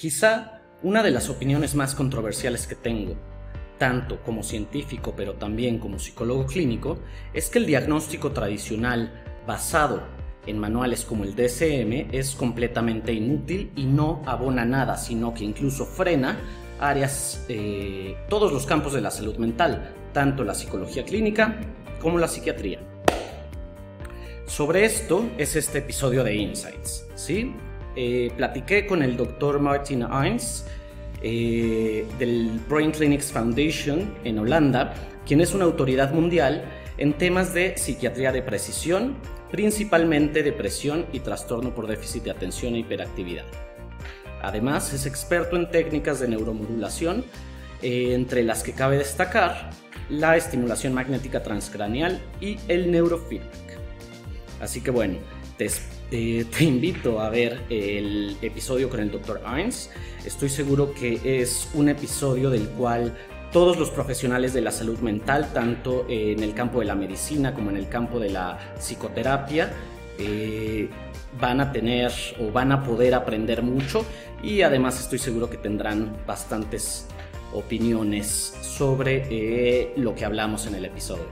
Quizá una de las opiniones más controversiales que tengo, tanto como científico pero también como psicólogo clínico, es que el diagnóstico tradicional basado en manuales como el DSM es completamente inútil y no abona nada, sino que incluso frena áreas, todos los campos de la salud mental, tanto la psicología clínica como la psiquiatría. Sobre esto es este episodio de Insights, ¿sí? Platiqué con el doctor Martijn Arns del Brain Clinics Foundation en Holanda, quien es una autoridad mundial en temas de psiquiatría de precisión, principalmente depresión y trastorno por déficit de atención e hiperactividad. Además, es experto en técnicas de neuromodulación, entre las que cabe destacar la estimulación magnética transcraneal y el neurofeedback. Así que bueno, te invito a ver el episodio con el Dr. Arns. Estoy seguro que es un episodio del cual todos los profesionales de la salud mental, tanto en el campo de la medicina como en el campo de la psicoterapia, van a tener o van a poder aprender mucho, y además estoy seguro que tendrán bastantes opiniones sobre lo que hablamos en el episodio.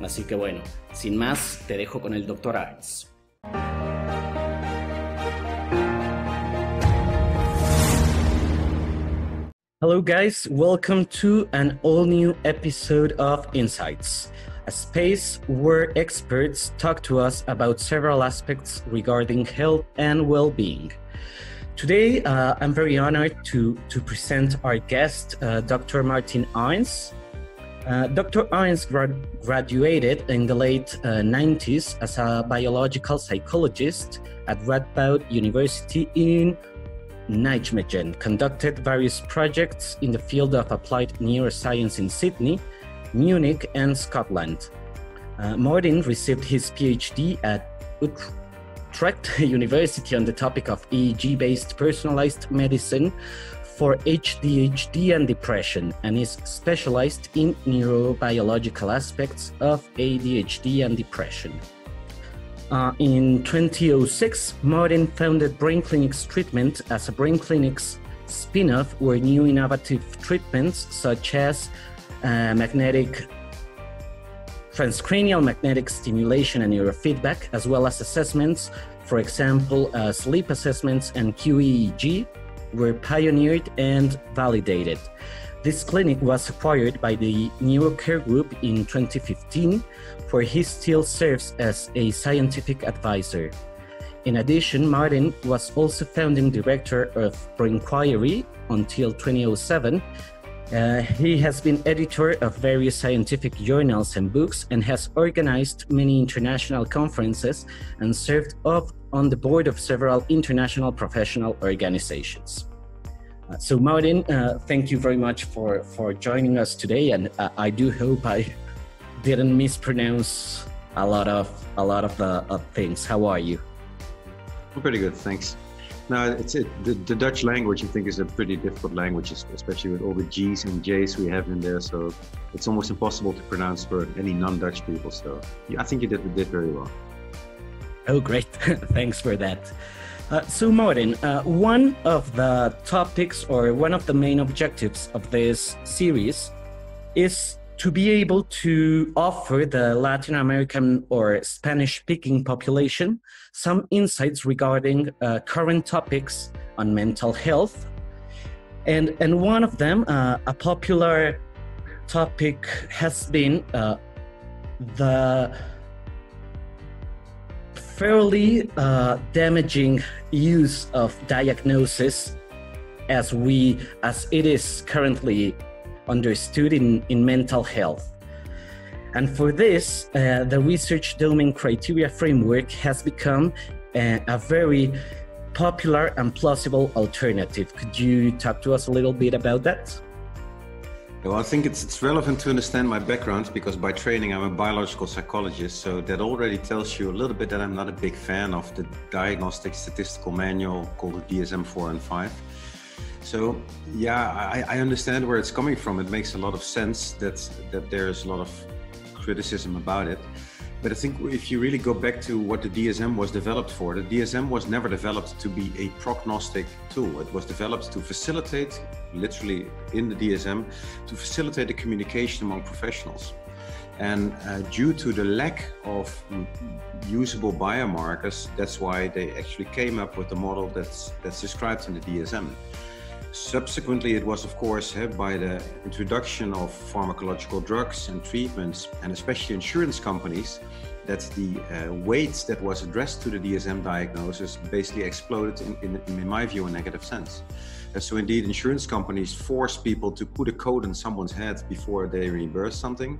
Así que bueno, sin más, te dejo con el Dr. Arns. Hello guys, welcome to an all-new episode of Insights, a space where experts talk to us about several aspects regarding health and well-being. Today, I'm very honored to present our guest, Dr. Martijn Arns. Dr. Arns graduated in the late 90s as a biological psychologist at Radboud University in Nijmegen, conducted various projects in the field of applied neuroscience in Sydney, Munich, and Scotland. Martijn received his PhD at Utrecht University on the topic of EEG-based personalized medicine for ADHD and depression, and is specialized in neurobiological aspects of ADHD and depression. In 2006, Martijn founded Brain Clinics Treatment as a Brain Clinics spin-off where new innovative treatments such as transcranial magnetic stimulation and neurofeedback, as well as assessments, for example, sleep assessments and QEEG, were pioneered and validated. This clinic was acquired by the NeuroCare Group in 2015, where he still serves as a scientific advisor. In addition, Martijn was also founding director of ProInquiry until 2007. He has been editor of various scientific journals and books, and has organized many international conferences and served on the board of several international professional organizations. So Martijn, thank you very much for joining us today, and I do hope I didn't mispronounce a lot of things. How are you? I'm pretty good, thanks. No, the Dutch language, I think, is a pretty difficult language, especially with all the G's and J's we have in there. So it's almost impossible to pronounce for any non-Dutch people. So yeah, I think you did very well. Oh, great. Thanks for that. So Martijn, one of the topics or one of the main objectives of this series is to be able to offer the Latin American or Spanish-speaking population some insights regarding current topics on mental health. And one of them, a popular topic, has been the fairly damaging use of diagnosis as it is currently understood in mental health. And for this, the Research Domain Criteria framework has become a very popular and plausible alternative. Could you talk to us a little bit about that? Well, I think it's relevant to understand my background, because by training I'm a biological psychologist, so that already tells you a little bit that I'm not a big fan of the diagnostic statistical manual called the DSM 4 and 5. So yeah, I understand where it's coming from. It makes a lot of sense that there's a lot of criticism about it. But I think if you really go back to what the DSM was developed for, the DSM was never developed to be a prognostic tool. It was developed to facilitate, literally in the DSM, to facilitate the communication among professionals. And due to the lack of usable biomarkers, that's why they actually came up with the model that's described in the DSM. Subsequently, it was, of course, by the introduction of pharmacological drugs and treatments, and especially insurance companies, that the weight that was addressed to the DSM diagnosis basically exploded in my view, a negative sense. So indeed, insurance companies force people to put a code in someone's head before they reimburse something.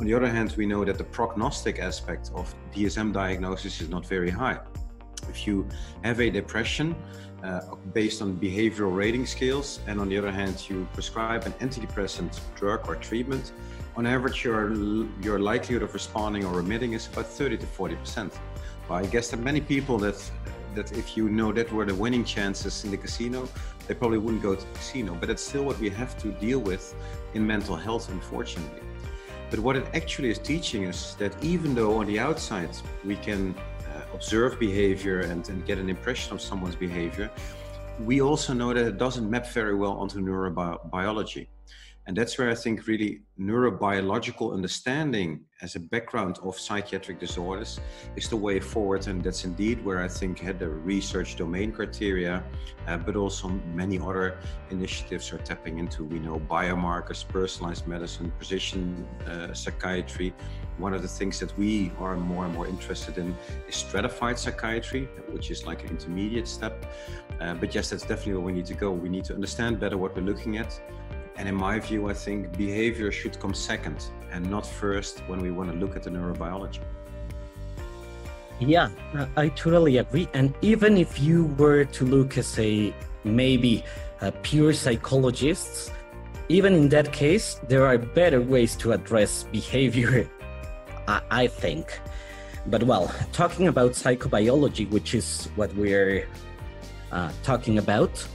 On the other hand, we know that the prognostic aspect of DSM diagnosis is not very high. If you have a depression based on behavioral rating scales, and on the other hand, you prescribe an antidepressant drug or treatment, on average, your likelihood of responding or remitting is about 30 to 40%. Well, I guess that many people that if you know that were the winning chances in the casino, they probably wouldn't go to the casino, but it's still what we have to deal with in mental health, unfortunately. But what it actually is teaching us is that even though on the outside we can observe behavior and get an impression of someone's behavior, we also know that it doesn't map very well onto neurobiology. And that's where I think really neurobiological understanding as a background of psychiatric disorders is the way forward. And that's indeed where I think the research domain criteria, but also many other initiatives are tapping into. We know biomarkers, personalized medicine, precision psychiatry. One of the things that we are more and more interested in is stratified psychiatry, which is like an intermediate step. But yes, that's definitely where we need to go. We need to understand better what we're looking at. And in my view, I think behavior should come second and not first when we want to look at the neurobiology. Yeah, I totally agree. And even if you were to look as maybe a pure psychologist, even in that case, there are better ways to address behavior, I think. But well, talking about psychobiology, which is what we're talking about,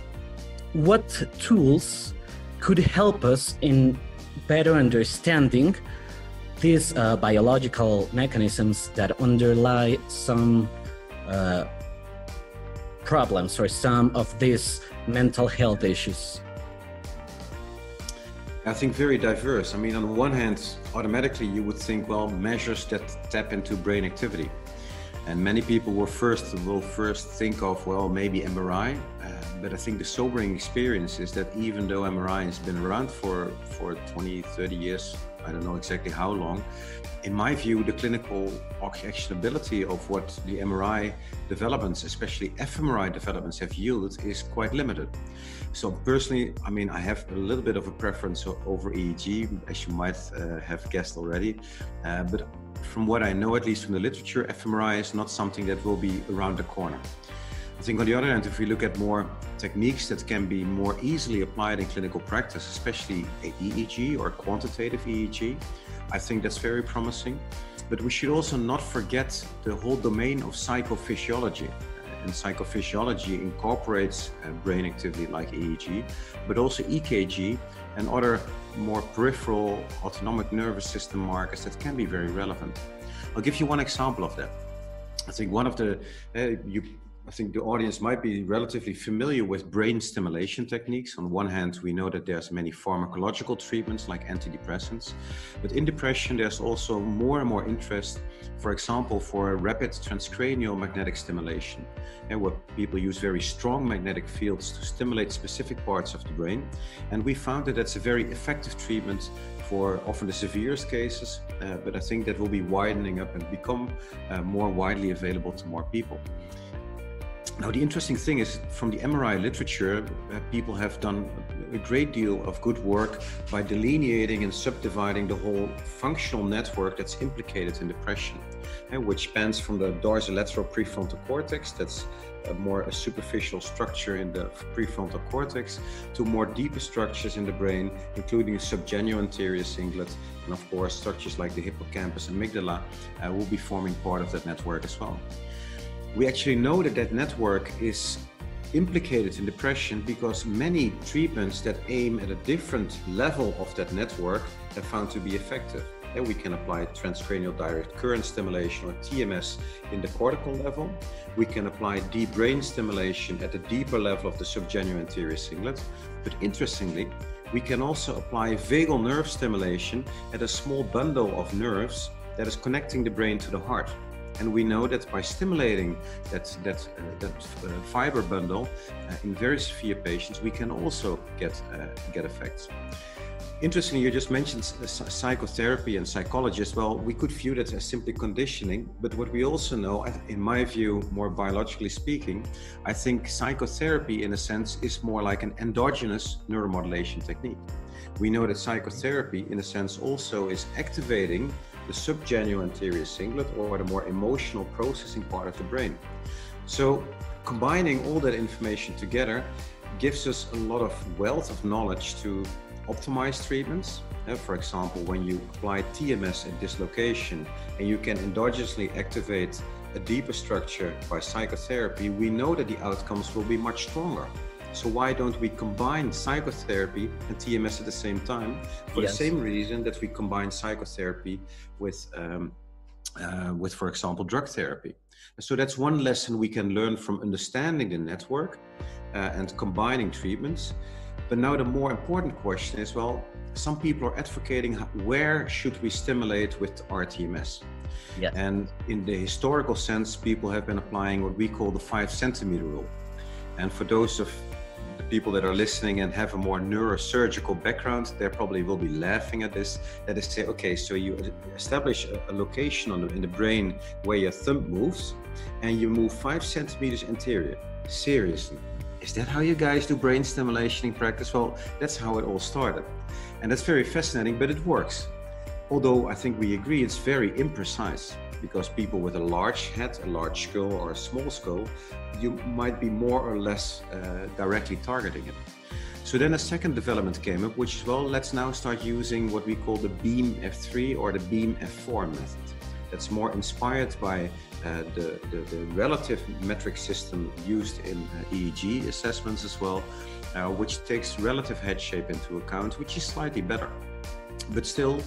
what tools could help us in better understanding these biological mechanisms that underlie some problems or some of these mental health issues? I think very diverse. I mean, on the one hand, automatically you would think, well, measures that tap into brain activity. And many people will first think of, well, maybe MRI. But I think the sobering experience is that even though MRI has been around for 20, 30 years, I don't know exactly how long, in my view, the clinical actionability of what the MRI developments, especially fMRI developments, have yielded is quite limited. So personally, I mean, I have a little bit of a preference over EEG, as you might have guessed already. But from what I know, at least from the literature, fMRI is not something that will be around the corner. I think on the other hand, if we look at more techniques that can be more easily applied in clinical practice, especially EEG or quantitative EEG, I think that's very promising. But we should also not forget the whole domain of psychophysiology. And psychophysiology incorporates brain activity like EEG, but also EKG and other more peripheral autonomic nervous system markers that can be very relevant. I'll give you one example of that. I think one of the, I think the audience might be relatively familiar with brain stimulation techniques. On one hand, we know that there's many pharmacological treatments like antidepressants, but in depression, there's also more and more interest, for example, for rapid transcranial magnetic stimulation, where people use very strong magnetic fields to stimulate specific parts of the brain. And we found that that's a very effective treatment for often the severest cases, but I think that will be widening up and become more widely available to more people. Now, the interesting thing is, from the MRI literature, people have done a great deal of good work by delineating and subdividing the whole functional network that's implicated in depression, which spans from the dorsolateral prefrontal cortex, that's a superficial structure in the prefrontal cortex, to more deeper structures in the brain, including the subgenuine anterior cingulate, and of course, structures like the hippocampus and amygdala will be forming part of that network as well. We actually know that that network is implicated in depression because many treatments that aim at a different level of that network have found to be effective. And we can apply transcranial direct current stimulation, or TMS, in the cortical level. We can apply deep brain stimulation at the deeper level of the subgenuine anterior cingulate. But interestingly, we can also apply vagal nerve stimulation at a small bundle of nerves that is connecting the brain to the heart. And we know that by stimulating that fiber bundle in very severe patients, we can also get effects. Interestingly, you just mentioned psychotherapy and psychologists. Well, we could view that as simply conditioning, but what we also know, in my view, more biologically speaking, I think psychotherapy in a sense is more like an endogenous neuromodulation technique. We know that psychotherapy in a sense also is activating the subgenuine anterior cingulate, or the more emotional processing part of the brain. So combining all that information together gives us a lot of wealth of knowledge to optimized treatments. For example, when you apply TMS at dislocation and you can endogenously activate a deeper structure by psychotherapy, we know that the outcomes will be much stronger. So why don't we combine psychotherapy and TMS at the same time, for the same reason that we combine psychotherapy with, for example, drug therapy? So that's one lesson we can learn from understanding the network and combining treatments. But now the more important question is, well, some people are advocating where should we stimulate with rTMS? Yeah. And in the historical sense, people have been applying what we call the 5 centimeter rule. And for those of the people that are listening and have a more neurosurgical background, they probably will be laughing at this. That is, say, okay, so you establish a location in the brain where your thumb moves, and you move 5 centimeters anterior. Seriously. Is that how you guys do brain stimulation in practice? Well, that's how it all started. And that's very fascinating, but it works. Although I think we agree it's very imprecise, because people with a large head, a large skull, or a small skull, you might be more or less directly targeting it. So then a second development came up, which is, well, let's now start using what we call the Beam F3 or the Beam F4 method. That's more inspired by the relative metric system used in EEG assessments as well, which takes relative head shape into account, which is slightly better. But still,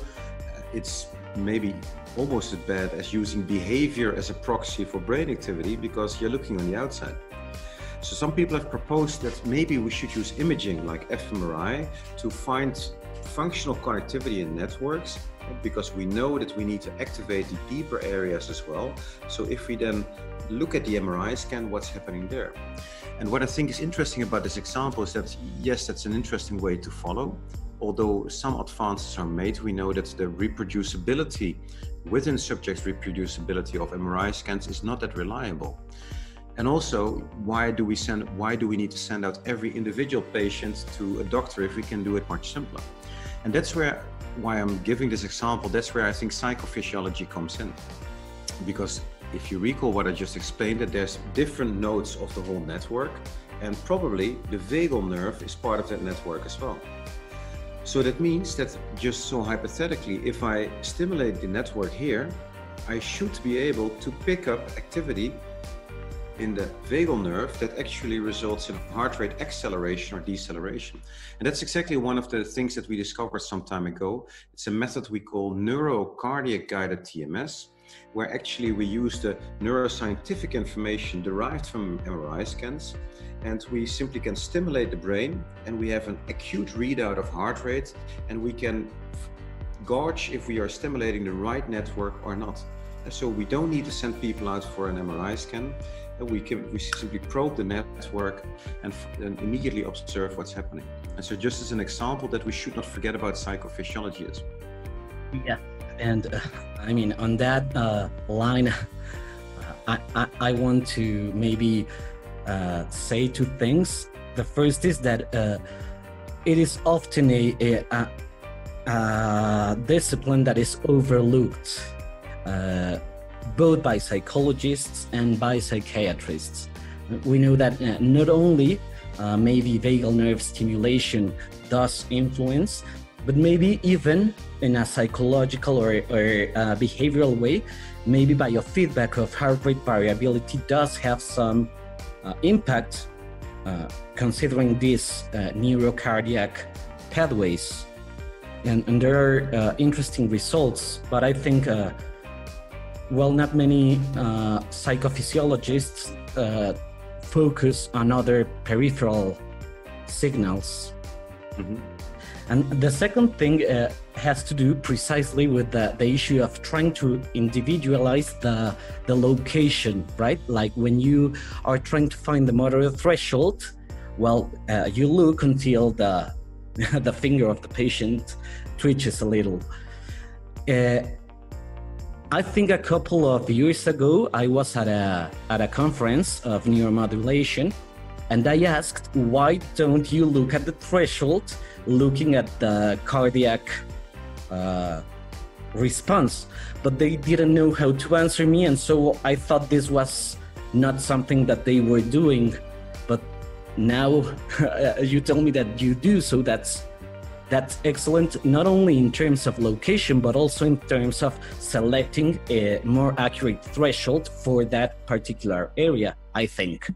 it's maybe almost as bad as using behavior as a proxy for brain activity, because you're looking on the outside. So some people have proposed that maybe we should use imaging like fMRI to find functional connectivity in networks, because we know that we need to activate the deeper areas as well. So if we then look at the MRI scan, what's happening there? And what I think is interesting about this example is that, yes, that's an interesting way to follow. Although some advances are made, we know that the reproducibility within subjects' reproducibility of MRI scans is not that reliable. And also, why do we need to send out every individual patient to a doctor if we can do it much simpler? And that's why I'm giving this example, that's where I think psychophysiology comes in. Because if you recall what I just explained, that there's different nodes of the whole network, and probably the vagal nerve is part of that network as well. So that means that, just so hypothetically, if I stimulate the network here, I should be able to pick up activity in the vagal nerve that actually results in heart rate acceleration or deceleration. And that's exactly one of the things that we discovered some time ago. It's a method we call neurocardiac guided TMS, where actually we use the neuroscientific information derived from MRI scans, and we simply can stimulate the brain, and we have an acute readout of heart rate, and we can gauge if we are stimulating the right network or not. And so we don't need to send people out for an MRI scan. We simply probe the network and immediately observe what's happening. And so, just as an example, that we should not forget about psychophysiology as well. Yeah, and I mean, on that line, I want to maybe say two things. The first is that it is often a discipline that is overlooked, both by psychologists and by psychiatrists. We know that not only maybe vagal nerve stimulation does influence, but maybe even in a psychological or behavioral way, maybe biofeedback of heart rate variability does have some impact considering these neurocardiac pathways. and there are interesting results, but I think, well, not many psychophysiologists focus on other peripheral signals. Mm-hmm. And the second thing has to do precisely with the issue of trying to individualize the location, right? Like when you are trying to find the motor threshold, well, you look until the finger of the patient twitches a little. I think a couple of years ago, I was at a conference of neuromodulation, and I asked, why don't you look at the threshold looking at the cardiac response? But they didn't know how to answer me, and so I thought this was not something that they were doing. But now you tell me that you do, so that's excellent, not only in terms of location, but also in terms of selecting a more accurate threshold for that particular area, I think.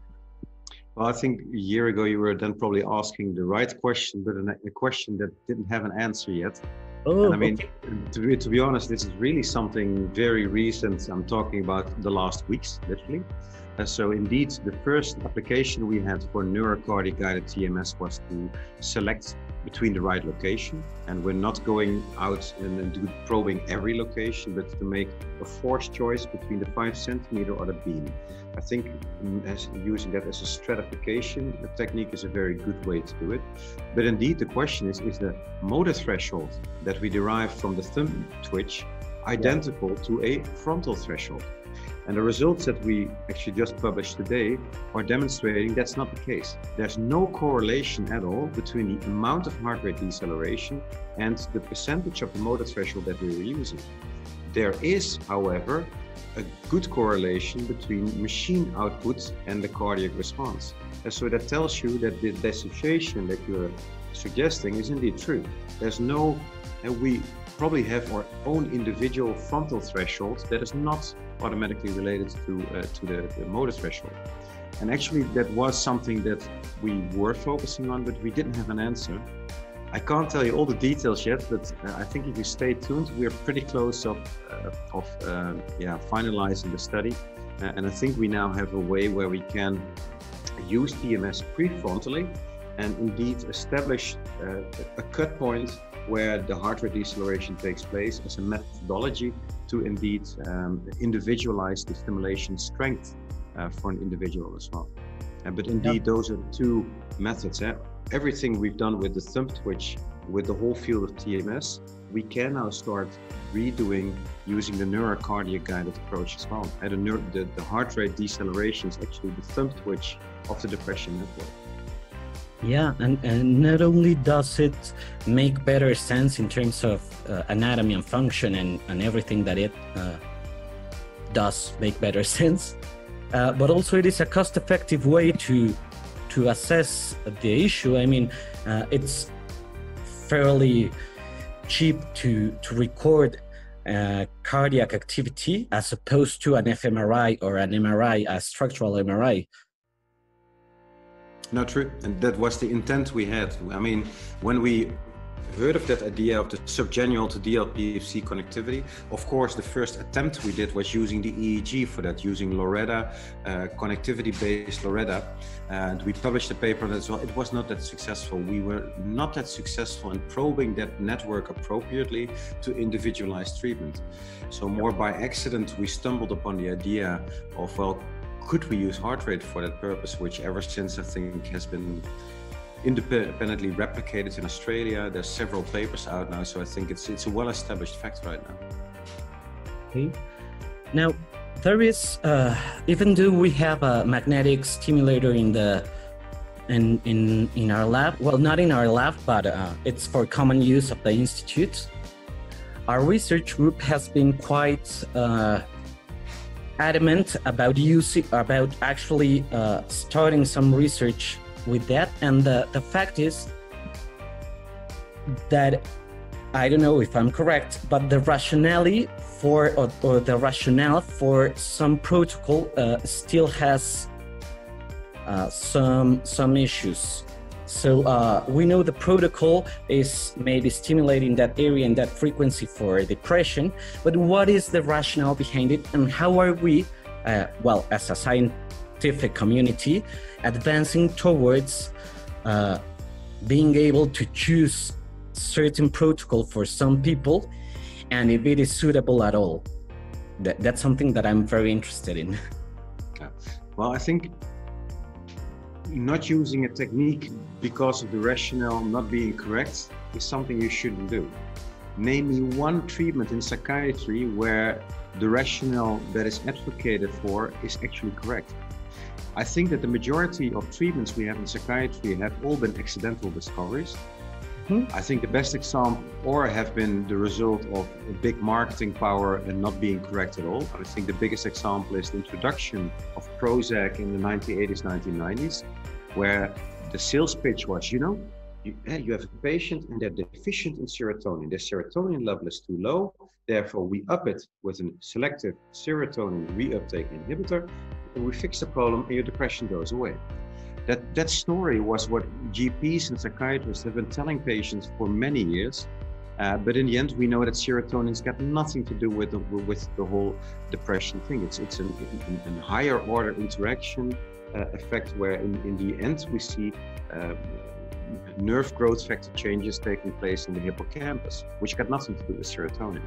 I think a year ago you were then probably asking the right question, but a question that didn't have an answer yet. Oh, and I mean, okay. to be honest, this is really something very recent. I'm talking about the last weeks, literally. So indeed, the first application we had for neurocardiac guided TMS was to select between the right location. And we're not going out and do probing every location, but to make a forced choice between the 5 centimeter or the beam. I think using that as a stratification technique is a very good way to do it. But indeed, the question is the motor threshold that we derive from the thumb twitch identical to a frontal threshold? And the results that we actually just published today are demonstrating that's not the case. There's no correlation at all between the amount of heart rate deceleration and the percentage of the motor threshold that we were using. There is, however, a good correlation between machine output and the cardiac response. And so that tells you that the dissociation that you're suggesting is indeed true. There's no, and we probably have our own individual frontal threshold that is not automatically related to the motor threshold. And actually that was something that we were focusing on, but we didn't have an answer. I can't tell you all the details yet, but I think if you stay tuned, we are pretty close of finalizing the study. And I think we now have a way where we can use TMS prefrontally and indeed establish a cut point where the heart rate deceleration takes place as a methodology to indeed individualize the stimulation strength for an individual as well. But indeed, those are two methods. Everything we've done with the thumb twitch, with the whole field of TMS, we can now start redoing using the neurocardiac guided approach as well. And the heart rate deceleration is actually the thumb twitch of the depression network. Yeah, and not only does it make better sense in terms of anatomy and function and everything that it does make better sense, but also it is a cost-effective way to assess the issue. I mean, it's fairly cheap to record cardiac activity as opposed to an fMRI or an MRI, a structural MRI. No, true. And that was the intent we had. I mean, when we heard of that idea of the subgenual to DLPFC connectivity, of course, the first attempt we did was using the EEG for that, using LORETA, connectivity-based LORETA. And we published a paper on it as well. It was not that successful. We were not that successful in probing that network appropriately to individualize treatment. So more by accident, we stumbled upon the idea of, well, could we use heart rate for that purpose, which ever since I think has been independently replicated in Australia. There's several papers out now, so I think it's a well-established fact right now. Okay. Now, there is, even though we have a magnetic stimulator in our lab, well, not in our lab, but it's for common use of the Institute. Our research group has been quite adamant about actually starting some research with that, and the fact is that I don't know if I'm correct, but the rationale for or the rationale for some protocol still has some issues. So we know the protocol is maybe stimulating that area and that frequency for depression, but what is the rationale behind it, and how are we, well, as a scientific community, advancing towards being able to choose certain protocol for some people, and if it is suitable at all? That's something that I'm very interested in. Well, I think not using a technique because of the rationale not being correct is something you shouldn't do. Name me one treatment in psychiatry where the rationale that is advocated for is actually correct. I think that the majority of treatments we have in psychiatry have all been accidental discoveries. I think the best example have been the result of a big marketing power and not being correct at all. I think the biggest example is the introduction of Prozac in the 1980s, 1990s, where the sales pitch was, you know, you have a patient and they're deficient in serotonin. Their serotonin level is too low. Therefore, we up it with a selective serotonin reuptake inhibitor, and we fix the problem and your depression goes away. That story was what GPs and psychiatrists have been telling patients for many years, but in the end we know that serotonin's got nothing to do with the whole depression thing. It's a higher order interaction effect where in the end we see nerve growth factor changes taking place in the hippocampus, which got nothing to do with serotonin.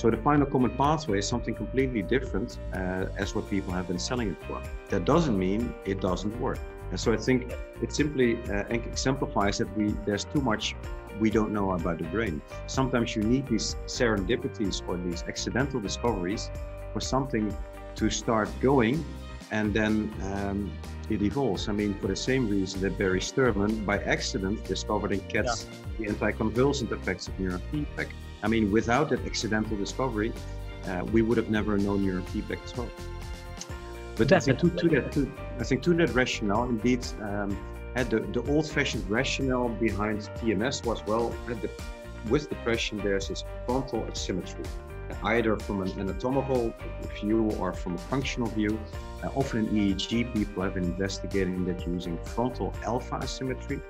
So the final common pathway is something completely different as what people have been selling it for. That doesn't mean it doesn't work. And so I think it simply exemplifies that there's too much we don't know about the brain. Sometimes you need these serendipities or these accidental discoveries for something to start going, and then it evolves. I mean, for the same reason that Barry Sterman, by accident, discovered in cats the anticonvulsant effects of neurofeedback. I mean, without that accidental discovery, we would have never known neurofeedback as well. But I think to that rationale, indeed, the old-fashioned rationale behind TMS was, well, with depression there's this frontal asymmetry, either from an anatomical view or from a functional view. Often in EEG, people have been investigating that using frontal alpha asymmetry,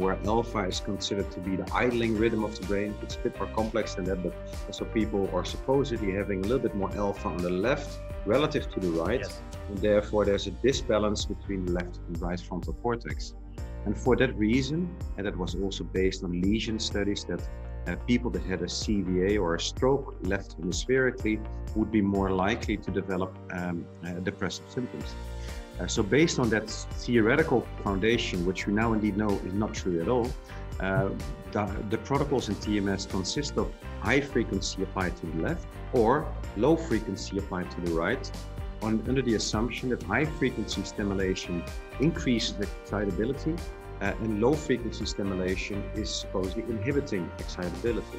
where alpha is considered to be the idling rhythm of the brain. It's a bit more complex than that, but also people are supposedly having a little bit more alpha on the left relative to the right, and therefore there's a disbalance between the left and right frontal cortex. And for that reason, and that was also based on lesion studies, that people that had a CVA or a stroke left hemispherically would be more likely to develop depressive symptoms. So based on that theoretical foundation, which we now indeed know is not true at all, the protocols in TMS consist of high frequency applied to the left or low frequency applied to the right, under the assumption that high frequency stimulation increases excitability and low frequency stimulation is supposedly inhibiting excitability.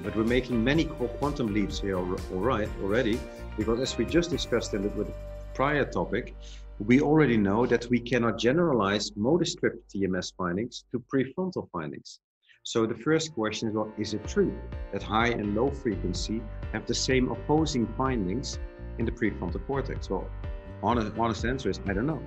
But we're making many quantum leaps here already, because as we just discussed in the prior topic, we already know that we cannot generalize motor-strip TMS findings to prefrontal findings. So the first question is, well, is it true that high and low frequency have the same opposing findings in the prefrontal cortex? Well, honest answer is, I don't know.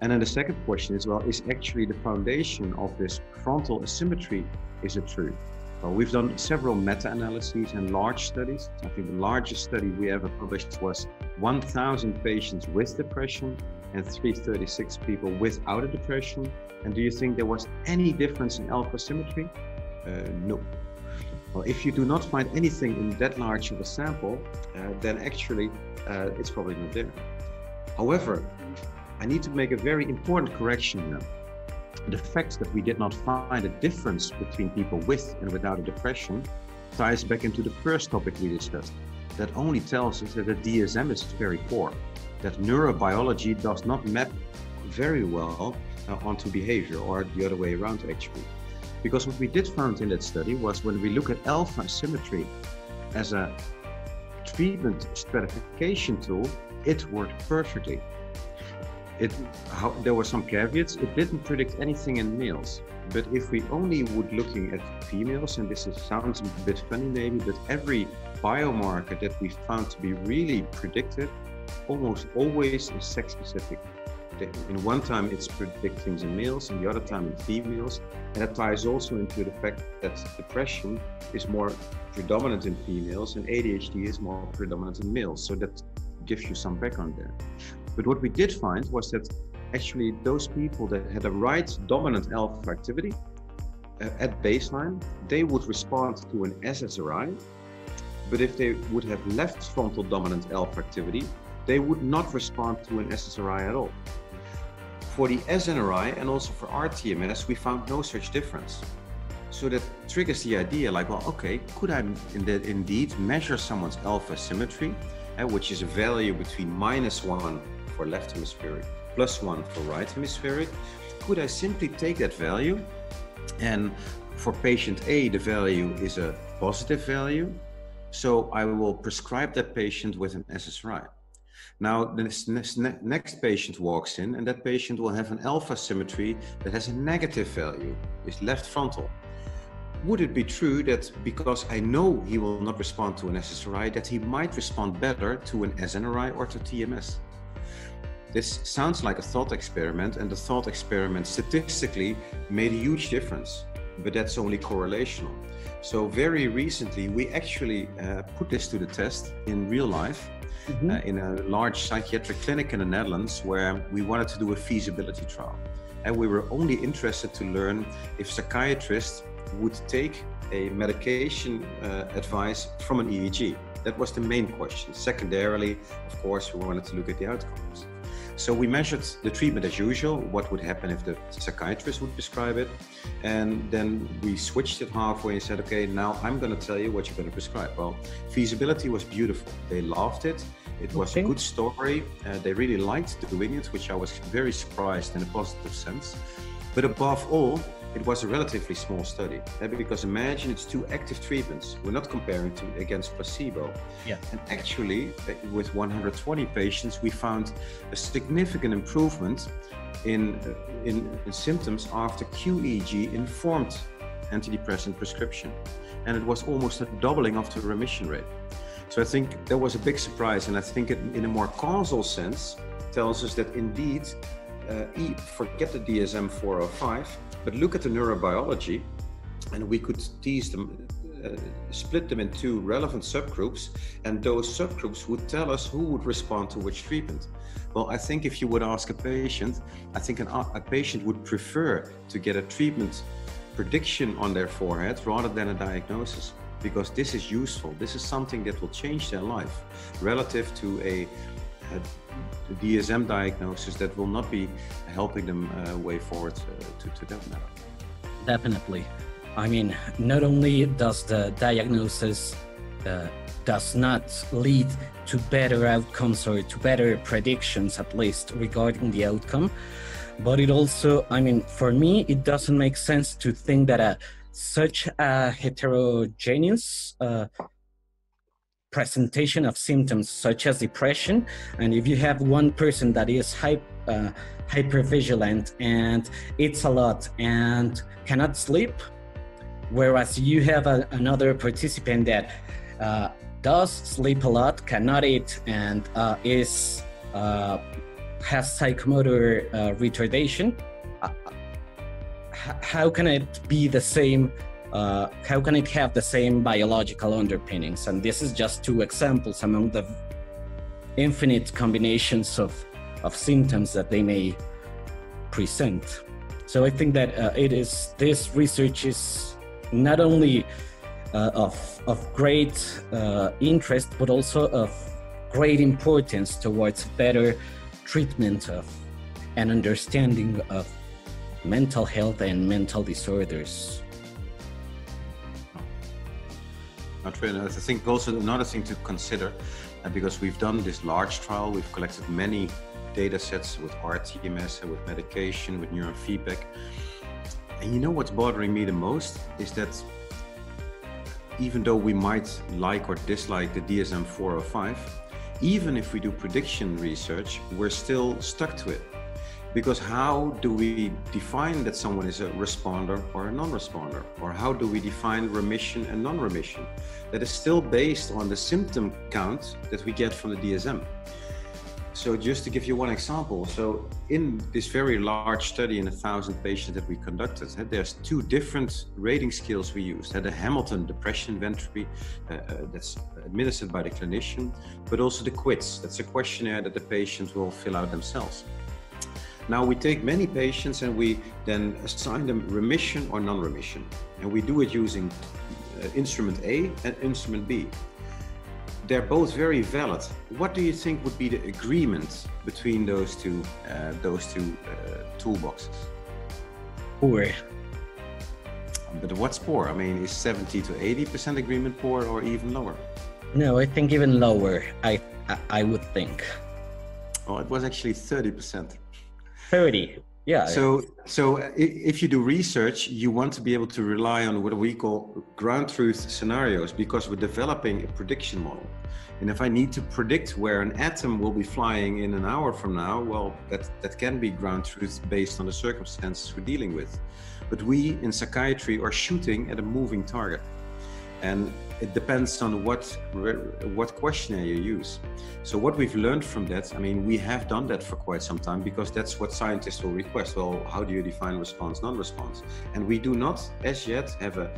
And then the second question is, well, is actually the foundation of this frontal asymmetry, is it true? Well, we've done several meta-analyses and large studies. I think the largest study we ever published was 1,000 patients with depression and 336 people without a depression. And do you think there was any difference in alpha symmetry? No. Well, if you do not find anything in that large of a sample, then actually it's probably not there. However, I need to make a very important correction now. The fact that we did not find a difference between people with and without a depression ties back into the first topic we discussed. That only tells us that the DSM is very poor, that neurobiology does not map very well onto behavior, or the other way around actually. Because what we did find in that study was, when we look at alpha asymmetry as a treatment stratification tool, it worked perfectly. There were some caveats. It didn't predict anything in males, but if we only would looking at females, and this sounds a bit funny maybe, but every biomarker that we found to be really predictive almost always is sex specific. in one time it's for victims in males, in the other time in females, and it ties also into the fact that depression is more predominant in females and ADHD is more predominant in males. So that gives you some background there. But what we did find was that actually those people that had a right dominant alpha activity at baseline, they would respond to an SSRI, but if they would have left frontal dominant alpha activity, they would not respond to an SSRI at all. For the SNRI and also for rTMS, we found no such difference. So that triggers the idea like, well, okay, could I indeed measure someone's alpha symmetry, which is a value between -1 for left hemispheric, +1 for right hemispheric. Could I simply take that value, and for patient A, the value is a positive value, so I will prescribe that patient with an SSRI. Now, the next patient walks in, and that patient will have an alpha symmetry that has a negative value, is left frontal. Would it be true that because I know he will not respond to an SSRI, that he might respond better to an SNRI or to TMS? This sounds like a thought experiment, and the thought experiment statistically made a huge difference, but that's only correlational. So very recently, we actually put this to the test in real life. Mm-hmm. In a large psychiatric clinic in the Netherlands, where we wanted to do a feasibility trial. And we were only interested to learn if psychiatrists would take a medication advice from an EEG. That was the main question. Secondarily, of course, we wanted to look at the outcomes. So we measured the treatment as usual, what would happen if the psychiatrist would prescribe it. And then we switched it halfway and said, okay, now I'm going to tell you what you're going to prescribe. Well, feasibility was beautiful. They loved it. It was a good story. They really liked doing it, which I was very surprised in a positive sense. But above all, it was a relatively small study, because imagine it's two active treatments. We're not comparing to against placebo. Yeah. And actually, with 120 patients, we found a significant improvement in symptoms after QEEG informed antidepressant prescription. And it was almost a doubling of the remission rate. So I think that was a big surprise. And I think it, in a more causal sense, tells us that indeed, forget the DSM 405, but look at the neurobiology, and we could tease them, split them in two relevant subgroups, and those subgroups would tell us who would respond to which treatment. Well, I think if you would ask a patient, I think a patient would prefer to get a treatment prediction on their forehead rather than a diagnosis, because this is useful. This is something that will change their life relative to a DSM diagnosis that will not be helping them way forward to that matter. Definitely. I mean, not only does the diagnosis does not lead to better outcomes or to better predictions, at least regarding the outcome, but it also, I mean, for me, it doesn't make sense to think that such a heterogeneous presentation of symptoms such as depression, and if you have one person that is hypervigilant and eats a lot and cannot sleep, whereas you have another participant that does sleep a lot, cannot eat, and has psychomotor retardation, how can it be the same? How can it have the same biological underpinnings? And this is just two examples among the infinite combinations of symptoms that they may present. So I think that this research is not only of great interest, but also of great importance towards better treatment of and understanding of mental health and mental disorders. I think also another thing to consider, because we've done this large trial, we've collected many data sets with rTMS, with medication, with neurofeedback. And you know what's bothering me the most is that even though we might like or dislike the DSM 405, even if we do prediction research, we're still stuck to it. Because how do we define that someone is a responder or a non-responder? Or how do we define remission and non-remission? That is still based on the symptom count that we get from the DSM. So just to give you one example, so in this very large study in 1,000 patients that we conducted, there's two different rating scales we used. The Hamilton Depression Inventory that's administered by the clinician, but also the QIDS. That's a questionnaire that the patients will fill out themselves. Now we take many patients and we then assign them remission or non-remission. And we do it using instrument A and instrument B. They're both very valid. What do you think would be the agreement between those two toolboxes? Poor. But what's poor? I mean, is 70 to 80% agreement poor or even lower? No, I think even lower, I would think. Oh, it was actually 30%. 30, yeah. So if you do research, you want to be able to rely on what we call ground truth scenarios, because we're developing a prediction model. And if I need to predict where an atom will be flying in an hour from now, well, that can be ground truth based on the circumstances we're dealing with. But we in psychiatry are shooting at a moving target. And it depends on what questionnaire you use. So what we've learned from that, I mean, we have done that for quite some time, because that's what scientists will request. Well, how do you define response, non-response? And we do not as yet have a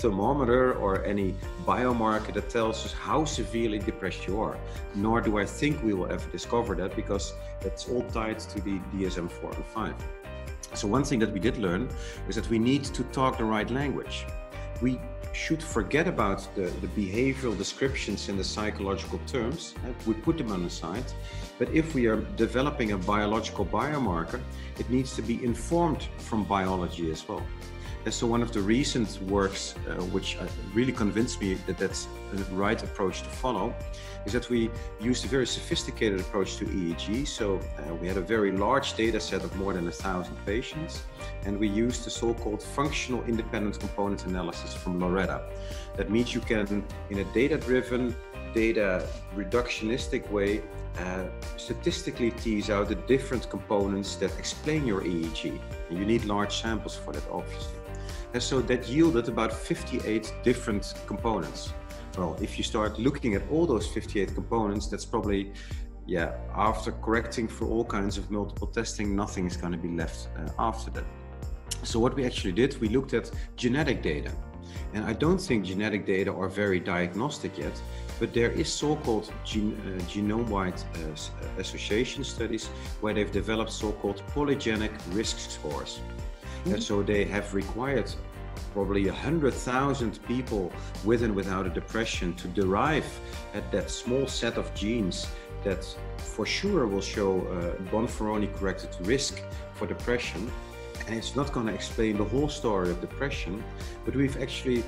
thermometer or any biomarker that tells us how severely depressed you are, nor do I think we will ever discover that, because that's all tied to the DSM 4 and 5. So one thing that we did learn is that we need to talk the right language. We should forget about the behavioral descriptions in the psychological terms. We put them on the side. But if we are developing a biological biomarker, it needs to be informed from biology as well. And so one of the recent works, which really convinced me that that's the right approach to follow, is that we used a very sophisticated approach to EEG. So we had a very large data set of more than 1,000 patients, and we used the so-called functional independent component analysis from LORETA. That means you can, in a data-driven, data reductionistic way, statistically tease out the different components that explain your EEG. And you need large samples for that, obviously. And so that yielded about 58 different components. Well, if you start looking at all those 58 components, that's probably, yeah, after correcting for all kinds of multiple testing, nothing is going to be left after that. So what we actually did, we looked at genetic data. And I don't think genetic data are very diagnostic yet, but there is so-called genome-wide association studies where they've developed so-called polygenic risk scores. And so they have required probably 100,000 people with and without a depression to derive at that small set of genes that for sure will show Bonferroni-corrected risk for depression. And it's not going to explain the whole story of depression, but we've actually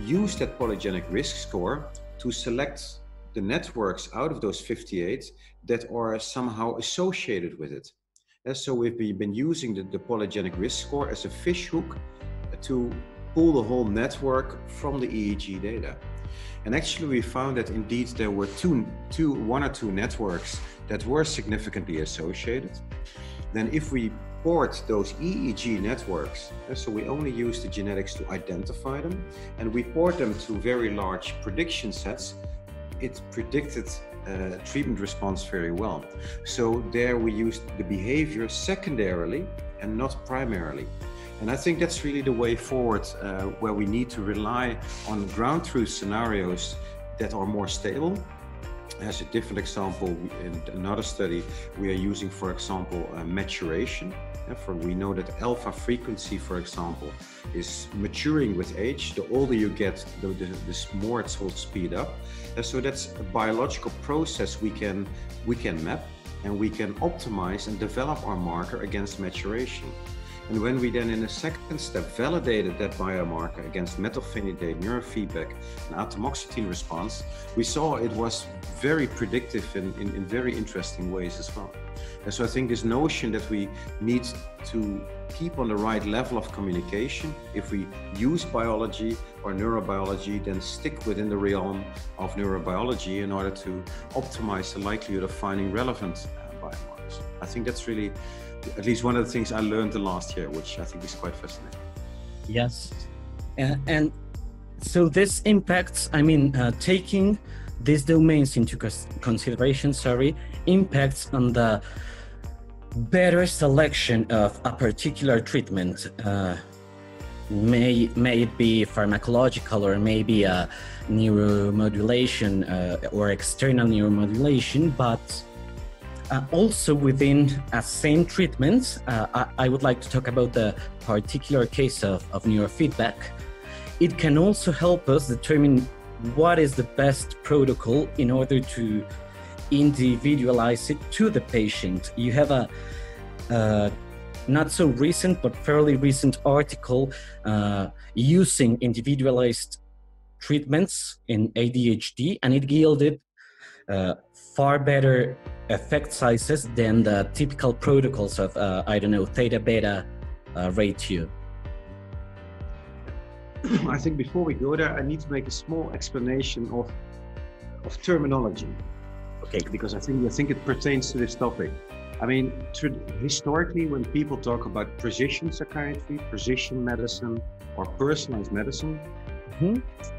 used that polygenic risk score to select the networks out of those 58 that are somehow associated with it. And so we've been using the polygenic risk score as a fishhook to pull the whole network from the EEG data. And actually we found that indeed there were one or two networks that were significantly associated. Then if we port those EEG networks, so we only use the genetics to identify them, and we port them to very large prediction sets, it predicted treatment response very well. So there we used the behavior secondarily and not primarily. And I think that's really the way forward, where we need to rely on ground truth scenarios that are more stable. As a different example, in another study, we are using, for example, maturation. For we know that alpha frequency, for example, is maturing with age. The older you get, the more it will speed up. And so that's a biological process we can map, and we can optimize and develop our marker against maturation. And when we then in a second step validated that biomarker against methylphenidate, neurofeedback and atomoxetine response, we saw it was very predictive in very interesting ways as well. And so I think this notion that we need to keep on the right level of communication, if we use biology or neurobiology, then stick within the realm of neurobiology in order to optimize the likelihood of finding relevant biomarkers. I think that's really at least one of the things I learned the last year, which I think is quite fascinating. Yes, and so this impacts, I mean, taking these domains into consideration, impacts on the better selection of a particular treatment. May it be pharmacological, or maybe a neuromodulation or external neuromodulation, but also within a same treatment, I would like to talk about the particular case of neurofeedback. It can also help us determine what is the best protocol in order to individualize it to the patient. You have a not so recent, but fairly recent article using individualized treatments in ADHD, and it yielded far better effect sizes than the typical protocols of, I don't know, theta-beta ratio. I think before we go there, I need to make a small explanation of terminology. Okay. Because I think it pertains to this topic. I mean, historically, when people talk about precision psychiatry, precision medicine, or personalized medicine,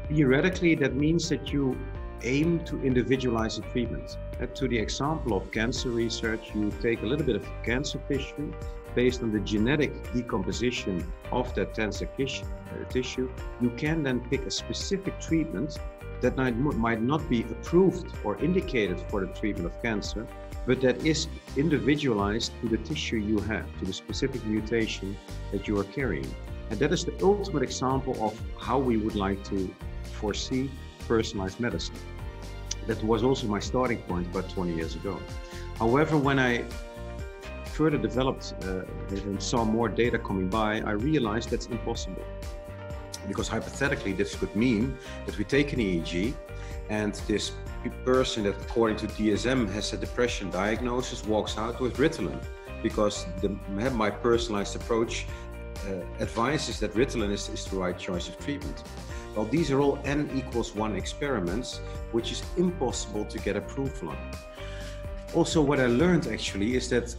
theoretically, that means that you aim to individualize the treatment. To the example of cancer research, you take a little bit of cancer tissue based on the genetic decomposition of that cancer tissue. You can then pick a specific treatment that might not be approved or indicated for the treatment of cancer, but that is individualized to the tissue you have, to the specific mutation that you are carrying. And that is the ultimate example of how we would like to foresee personalized medicine. That was also my starting point about 20 years ago. However, when I further developed and saw more data coming by, I realized that's impossible. Because hypothetically, this could mean that we take an EEG, and this person that, according to DSM, has a depression diagnosis walks out with Ritalin, because my personalized approach advises that Ritalin is the right choice of treatment. Well, these are all N=1 experiments, which is impossible to get approved on. Also, what I learned actually is that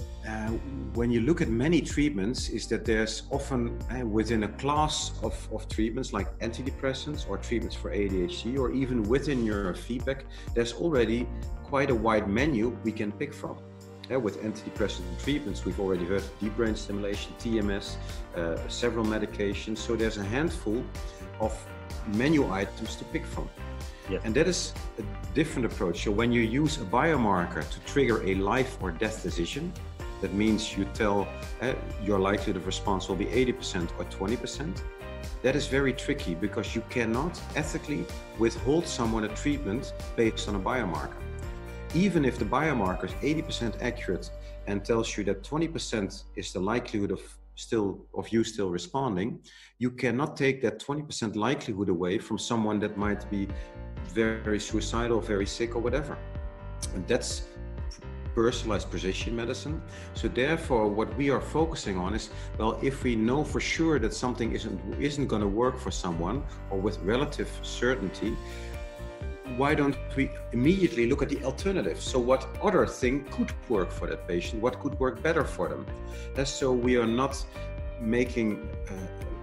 when you look at many treatments, is that there's often within a class of treatments like antidepressants or treatments for ADHD, or even within neurofeedback, there's already quite a wide menu we can pick from. With antidepressant treatments, we've already heard of deep brain stimulation, TMS, several medications. So there's a handful of menu items to pick from. Yes. And that is a different approach. So when you use a biomarker to trigger a life or death decision, that means you tell your likelihood of response will be 80% or 20%. That is very tricky, because you cannot ethically withhold someone a treatment based on a biomarker. Even if the biomarker is 80% accurate and tells you that 20% is the likelihood of you still responding, you cannot take that 20% likelihood away from someone that might be very suicidal, very sick, or whatever. And that's personalized precision medicine. So therefore, what we are focusing on is, well, if we know for sure that something isn't going to work for someone, or with relative certainty, why don't we immediately look at the alternatives? So what other thing could work for that patient? What could work better for them? So we are not making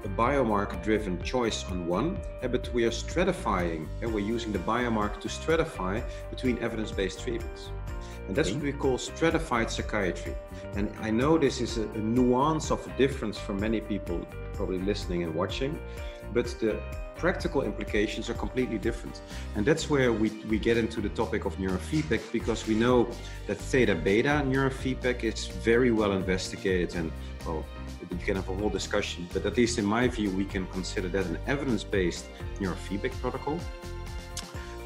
a biomarker-driven choice on one, but we are stratifying, and we're using the biomarker to stratify between evidence-based treatments. And that's what we call stratified psychiatry. And I know this is a nuance of a difference for many people probably listening and watching, but the practical implications are completely different. And that's where we get into the topic of neurofeedback, because we know that theta-beta neurofeedback is very well investigated, and well, we can have a whole discussion, but at least in my view, we can consider that an evidence-based neurofeedback protocol.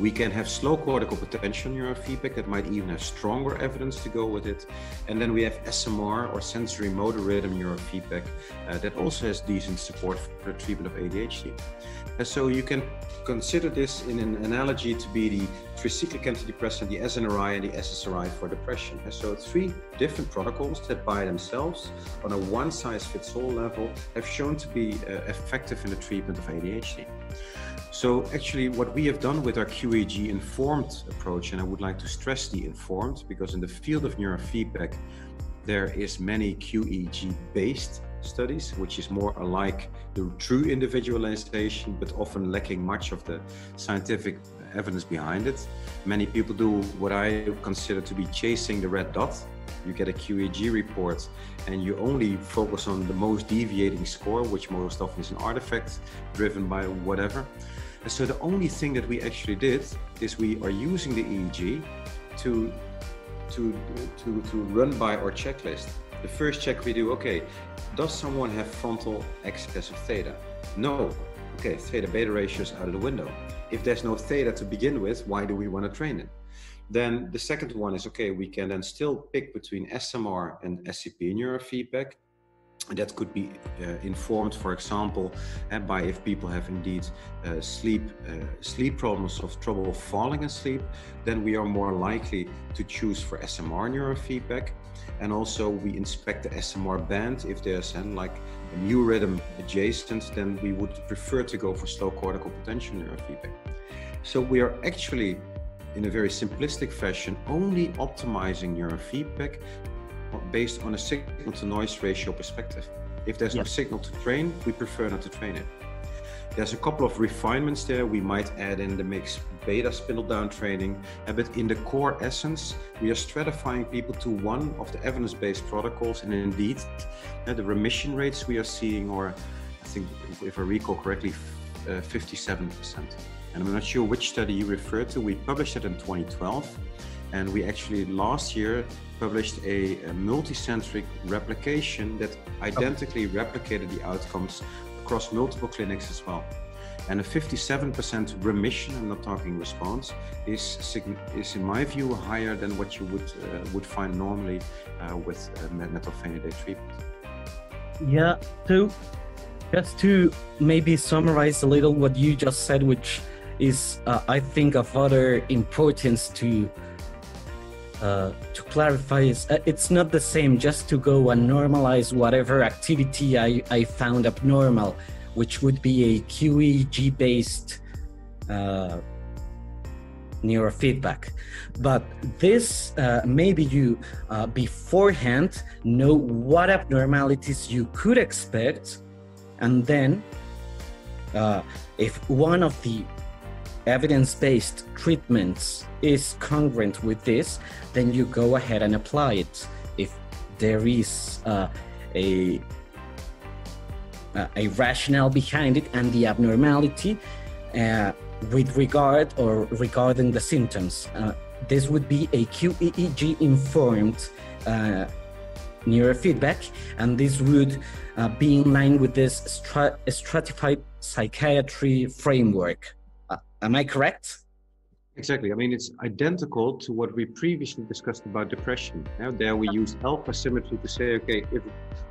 We can have slow cortical potential neurofeedback that might even have stronger evidence to go with it. And then we have SMR, or sensory motor rhythm neurofeedback, that also has decent support for the treatment of ADHD. And so you can consider this in an analogy to be the tricyclic antidepressant, the SNRI, and the SSRI for depression. And so three different protocols that by themselves, on a one-size-fits-all level, have shown to be effective in the treatment of ADHD. So actually what we have done with our QEEG informed approach, and I would like to stress the informed, because in the field of neurofeedback, there is many QEEG based studies, which is more alike the true individualization, but often lacking much of the scientific evidence behind it. Many people do what I consider to be chasing the red dot. You get a QEEG report and you only focus on the most deviating score, which most often is an artifact driven by whatever. And so the only thing that we actually did is we are using the EEG to run by our checklist. The first check we do, okay, does someone have frontal excess of theta? No. Okay, theta beta ratio's out of the window. If there's no theta to begin with, why do we want to train it? Then the second one is, okay, we can then still pick between SMR and SCP neurofeedback. That could be informed, for example, by if people have indeed sleep problems or trouble falling asleep, then we are more likely to choose for SMR neurofeedback. And also we inspect the SMR band. If there's like a new rhythm adjacent, then we would prefer to go for slow cortical potential neurofeedback. So we are actually, in a very simplistic fashion, only optimizing neurofeedback based on a signal-to-noise ratio perspective. If there's no signal to train, we prefer not to train it. There's a couple of refinements there. We might add in the mix beta spindle down training, but in the core essence, we are stratifying people to one of the evidence-based protocols, and indeed, the remission rates we are seeing are, I think, if I recall correctly, 57%. And I'm not sure which study you referred to. We published it in 2012. And we actually last year published a multicentric replication that identically replicated the outcomes across multiple clinics as well. And a 57% remission, I'm not talking response, is in my view higher than what you would find normally with methylphenidate treatment. Yeah, so just to maybe summarize a little what you just said, which is I think of other importance to clarify, is it's not the same just to go and normalize whatever activity I found abnormal, which would be a QEEG based neurofeedback. But this, maybe you beforehand know what abnormalities you could expect, and then if one of the evidence-based treatments is congruent with this, then you go ahead and apply it. If there is a rationale behind it and the abnormality with regard or regarding the symptoms, this would be a QEEG-informed neurofeedback, and this would be in line with this stratified psychiatry framework. Am I correct? Exactly. I mean, it's identical to what we previously discussed about depression. Now, there we used alpha symmetry to say, okay, if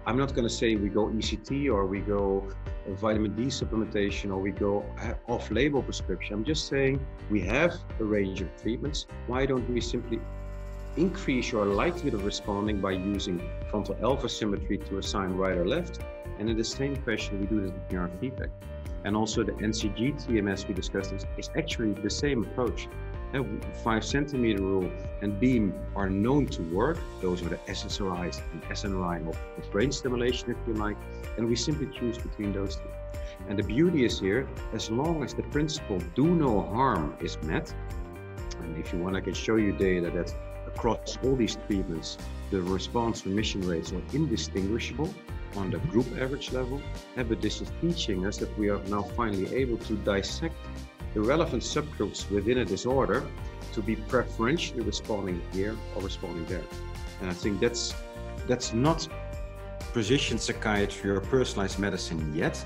I'm not going to say we go ECT or we go vitamin D supplementation or we go off-label prescription. I'm just saying we have a range of treatments. Why don't we simply increase your likelihood of responding by using frontal alpha symmetry to assign right or left? And in the same fashion, we do this with neurofeedback. And also the NCG TMS we discussed is actually the same approach. 5 centimeter rule and Beam are known to work. Those are the SSRIs and SNRI of brain stimulation, if you like. And we simply choose between those two. And the beauty is here, as long as the principle do no harm is met, and if you want, I can show you data that across all these treatments, the response remission rates are indistinguishable on the group average level, but this is teaching us that we are now finally able to dissect the relevant subgroups within a disorder to be preferentially responding here or responding there. And I think that's not precision psychiatry or personalized medicine yet,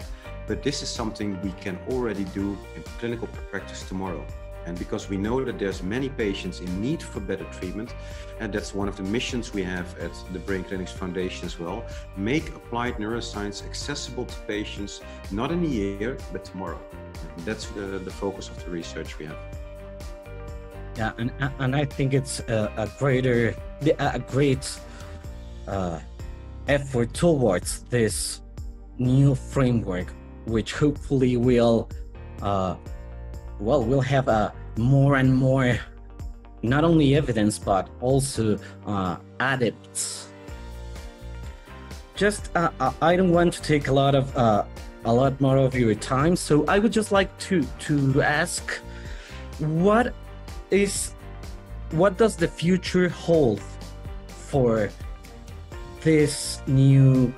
but this is something we can already do in clinical practice tomorrow. And because we know that there's many patients in need for better treatment, and that's one of the missions we have at the Brain Clinics Foundation as well, make applied neuroscience accessible to patients, not in a year, but tomorrow. And that's the focus of the research we have. Yeah, and I think it's a great effort towards this new framework, which hopefully will we'll have a more and more, not only evidence, but also adepts. Just, I don't want to take a lot more of your time, so I would just like to ask What does the future hold for this new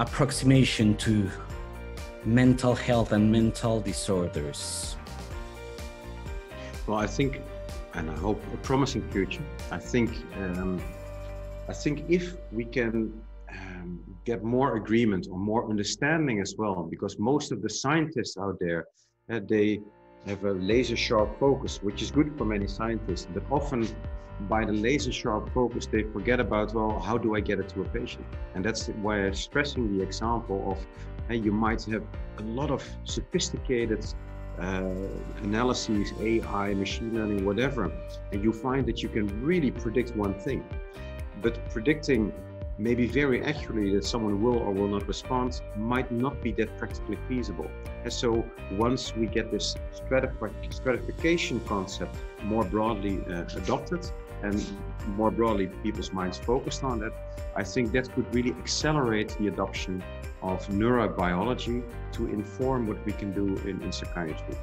approximation to mental health and mental disorders? Well, I think, and I hope, a promising future. I think if we can get more agreement or more understanding as well, because most of the scientists out there, they have a laser sharp focus, which is good for many scientists, but often by the laser sharp focus, they forget about, well, how do I get it to a patient? And that's why I'm stressing the example of, you might have a lot of sophisticated analyses, AI, machine learning, whatever, and you find that you can really predict one thing, but predicting maybe very accurately that someone will or will not respond might not be that practically feasible. And so once we get this stratification concept more broadly adopted and more broadly people's minds focused on that, I think that could really accelerate the adoption of neurobiology to inform what we can do in psychiatry.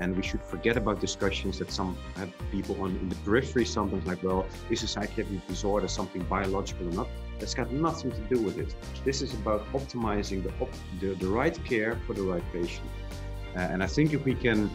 And we should forget about discussions that some have people on in the periphery, something like, well, is a psychiatric disorder something biological or not? That's got nothing to do with it. This is about optimizing the right care for the right patient. And I think if we can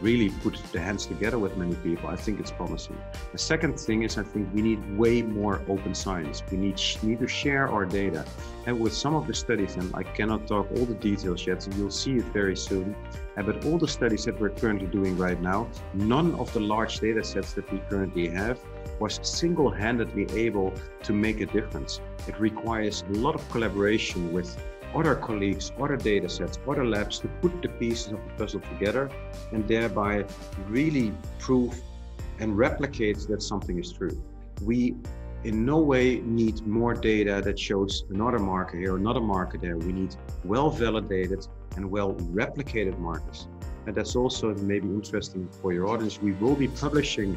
really put the hands together with many people, I think it's promising. The second thing is, I think we need way more open science. We need to share our data. And with some of the studies, and I cannot talk all the details yet, so you'll see it very soon, but all the studies that we're currently doing right now, none of the large data sets that we currently have was single-handedly able to make a difference. It requires a lot of collaboration with other colleagues, other data sets, other labs to put the pieces of the puzzle together and thereby really prove and replicate that something is true. We in no way need more data that shows another marker here, another marker there. We need well-validated and well-replicated markers. And that's also maybe interesting for your audience. We will be publishing,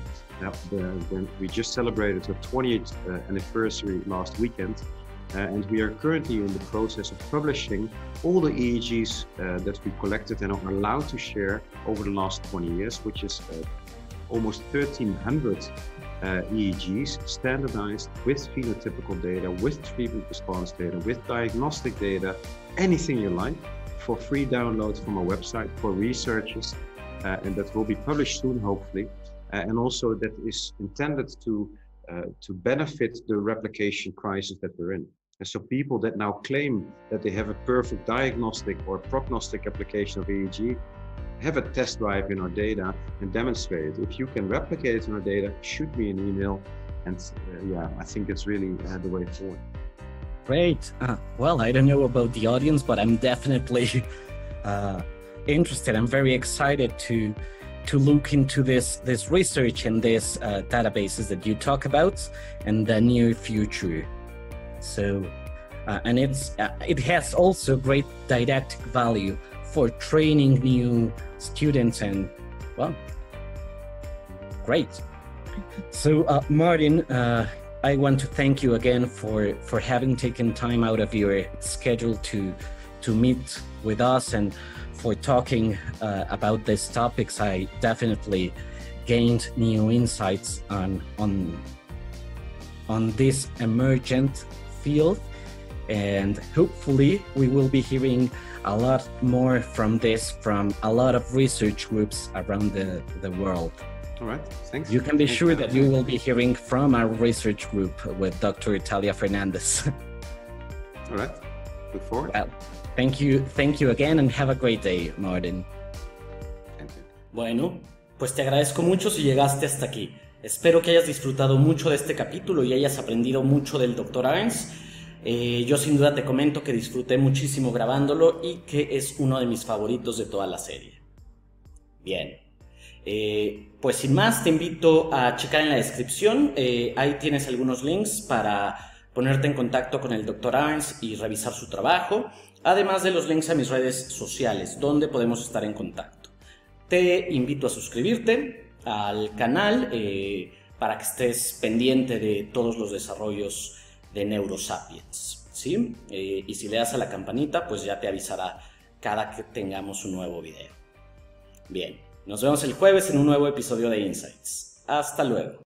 when we just celebrated the 20th anniversary last weekend, and we are currently in the process of publishing all the EEGs that we collected and are allowed to share over the last 20 years, which is almost 1,300 EEGs standardized with phenotypical data, with treatment response data, with diagnostic data, anything you like, for free download from our website for researchers, and that will be published soon, hopefully, and also that is intended to benefit the replication crisis that we're in. And so people that now claim that they have a perfect diagnostic or prognostic application of EEG have a test drive in our data and demonstrate it. If you can replicate it in our data, shoot me an email, and yeah, I think it's really the way forward. Great. Well, I don't know about the audience, but I'm definitely interested. I'm very excited to look into this research and this databases that you talk about in the near future. So, and it has also great didactic value for training new students, and well, great. So Martin, I want to thank you again for having taken time out of your schedule to meet with us and for talking about these topics. I definitely gained new insights on this emergent field, and hopefully we will be hearing a lot more from this from a lot of research groups around the world. All right, thanks. You can be sure that you will be hearing from our research group with Dr. Italia Fernandez. All right, look forward. Well, thank you again and have a great day, Martin. Thank you. Bueno, pues te agradezco mucho si llegaste hasta aquí. Espero que hayas disfrutado mucho de este capítulo y hayas aprendido mucho del Dr. Arns. Yo sin duda te comento que disfruté muchísimo grabándolo y que es uno de mis favoritos de toda la serie. Bien. Pues sin más, te invito a checar en la descripción, ahí tienes algunos links para ponerte en contacto con el Dr. Arns y revisar su trabajo, además de los links a mis redes sociales, donde podemos estar en contacto. Te invito a suscribirte al canal para que estés pendiente de todos los desarrollos de NeuroSapiens, ¿sí? Y si le das a la campanita, pues ya te avisará cada que tengamos un nuevo video. Bien. Nos vemos el jueves en un nuevo episodio de Insights. Hasta luego.